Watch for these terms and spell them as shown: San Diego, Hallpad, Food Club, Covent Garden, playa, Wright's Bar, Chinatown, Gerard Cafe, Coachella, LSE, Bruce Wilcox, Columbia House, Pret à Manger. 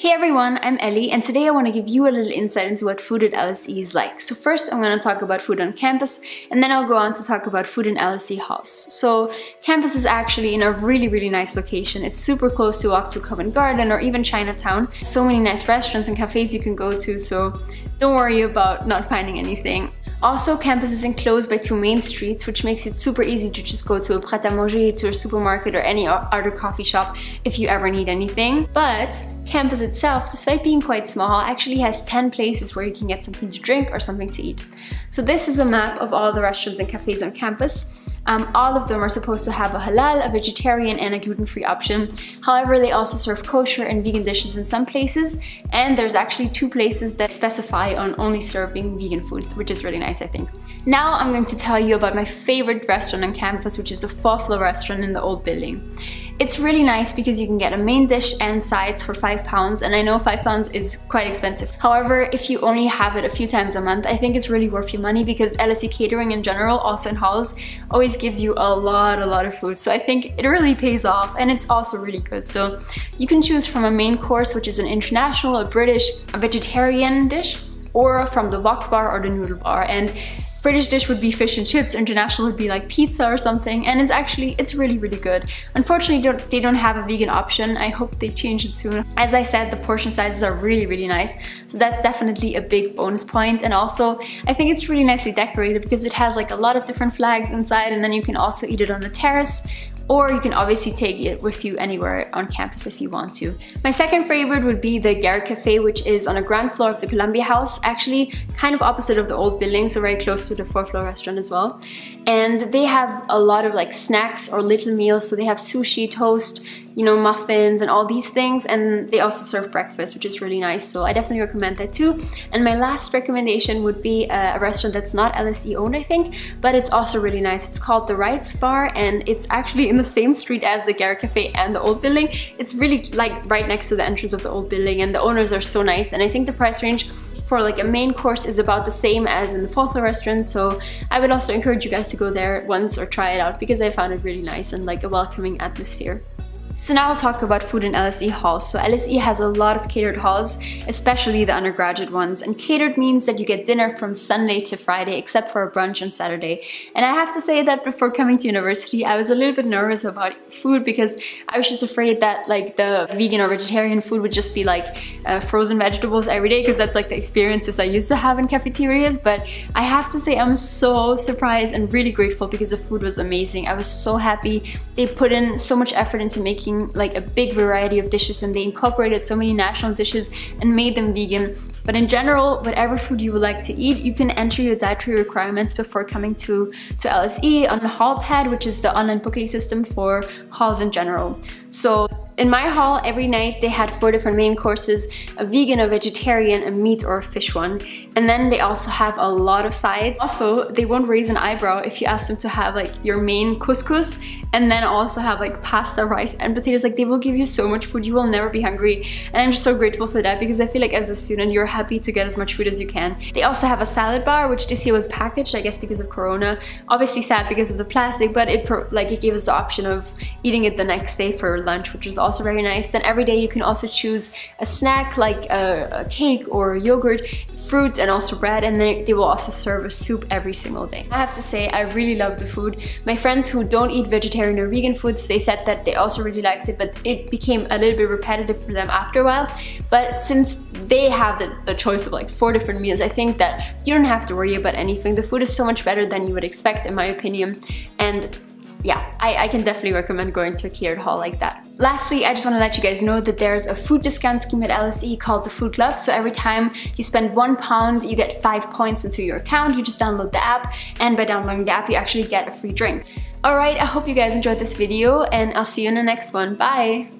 Hey everyone, I'm Ellie and today I want to give you a little insight into what food at LSE is like. So first I'm going to talk about food on campus and then I'll go on to talk about food in LSE House. So campus is actually in a really nice location. It's super close to walk to Covent Garden or even Chinatown. So many nice restaurants and cafes you can go to, so don't worry about not finding anything. Also, campus is enclosed by two main streets, which makes it super easy to just go to a Pret à Manger, to a supermarket or any other coffee shop if you ever need anything. But campus itself, despite being quite small, actually has 10 places where you can get something to drink or something to eat. So this is a map of all the restaurants and cafes on campus. All of them are supposed to have a halal, a vegetarian and a gluten-free option. However, they also serve kosher and vegan dishes in some places, and there's actually two places that specify on only serving vegan food, which is really nice, I think. Now I'm going to tell you about my favorite restaurant on campus, which is a fourth-floor restaurant in the old building. It's really nice because you can get a main dish and sides for £5, and I know £5 is quite expensive. However, if you only have it a few times a month, I think it's really worth your money because LSE catering in general, also in halls, always gives you a lot of food. So I think it really pays off and it's also really good. So you can choose from a main course, which is an international, a British, a vegetarian dish, or from the wok bar or the noodle bar. And British dish would be fish and chips, international would be like pizza or something, and it's really good. Unfortunately, they don't have a vegan option. I hope they change it soon. As I said, the portion sizes are really nice, so that's definitely a big bonus point. And also, I think it's really nicely decorated because it has like a lot of different flags inside, and then you can also eat it on the terrace, or you can obviously take it with you anywhere on campus if you want to. My second favorite would be the Gerard Cafe, which is on the ground floor of the Columbia House, actually kind of opposite of the old building, so very close to the fourth floor restaurant as well. And they have a lot of like snacks or little meals, so they have sushi, toast, you know, muffins and all these things, and they also serve breakfast, which is really nice, so I definitely recommend that too. And my last recommendation would be a restaurant that's not LSE owned, I think, but it's also really nice. It's called the Wright's Bar, and it's actually in the same street as the Gerard Cafe and the old building. It's really like right next to the entrance of the old building, and the owners are so nice, and I think the price range for like a main course is about the same as in the fourth floor restaurant, so I would also encourage you guys to go there once or try it out because I found it really nice and like a welcoming atmosphere. So now I'll talk about food in LSE halls. So LSE has a lot of catered halls, especially the undergraduate ones. And catered means that you get dinner from Sunday to Friday, except for a brunch on Saturday. And I have to say that before coming to university, I was a little bit nervous about food because I was just afraid that like the vegan or vegetarian food would just be like frozen vegetables every day, because that's like the experiences I used to have in cafeterias. But I have to say I'm so surprised and really grateful because the food was amazing. I was so happy. They put in so much effort into making like a big variety of dishes, and they incorporated so many national dishes and made them vegan. But in general, whatever food you would like to eat, you can enter your dietary requirements before coming to LSE on Hallpad, which is the online booking system for halls in general. So in my hall, every night they had 4 different main courses, a vegan, a vegetarian, a meat or a fish one. And then they also have a lot of sides. Also, they won't raise an eyebrow if you ask them to have like your main couscous and then also have like pasta, rice and potatoes. Like, they will give you so much food, you will never be hungry. And I'm just so grateful for that because I feel like as a student, you're happy to get as much food as you can. They also have a salad bar, which this year was packaged, I guess because of Corona. Obviously sad because of the plastic, but it gave us the option of eating it the next day for lunch, which was awesome. Also very nice. Then every day you can also choose a snack like a cake or yogurt, fruit and also bread, and then they will also serve a soup every single day. I have to say I really love the food. My friends who don't eat vegetarian or vegan foods, they said that they also really liked it, but it became a little bit repetitive for them after a while. But since they have the choice of like 4 different meals, I think that you don't have to worry about anything. The food is so much better than you would expect, in my opinion, and yeah, I can definitely recommend going to a catered hall like that. Lastly, I just want to let you guys know that there's a food discount scheme at LSE called the Food Club. So every time you spend £1, you get 5 points into your account. You just download the app, and by downloading the app, you actually get a free drink. Alright, I hope you guys enjoyed this video, and I'll see you in the next one. Bye!